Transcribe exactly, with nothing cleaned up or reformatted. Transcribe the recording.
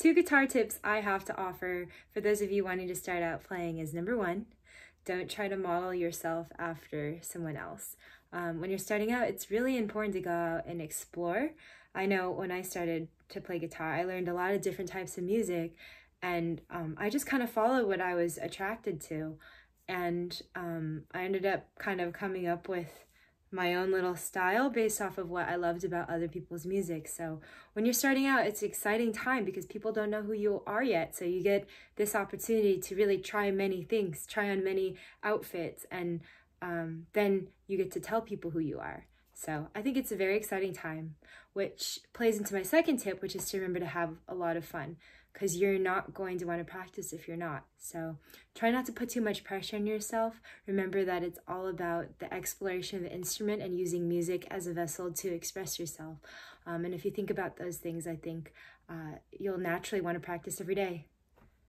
two guitar tips I have to offer for those of you wanting to start out playing is, number one, don't try to model yourself after someone else. Um, when you're starting out, it's really important to go out and explore. I know when I started to play guitar, I learned a lot of different types of music, and um, I just kind of followed what I was attracted to. And um, I ended up kind of coming up with my own little style based off of what I loved about other people's music. So when you're starting out, it's an exciting time because people don't know who you are yet. So you get this opportunity to really try many things, try on many outfits, and um, then you get to tell people who you are. So I think it's a very exciting time, which plays into my second tip, which is to remember to have a lot of fun, because you're not going to want to practice if you're not. So try not to put too much pressure on yourself. Remember that it's all about the exploration of the instrument and using music as a vessel to express yourself. Um, and if you think about those things, I think uh, you'll naturally want to practice every day.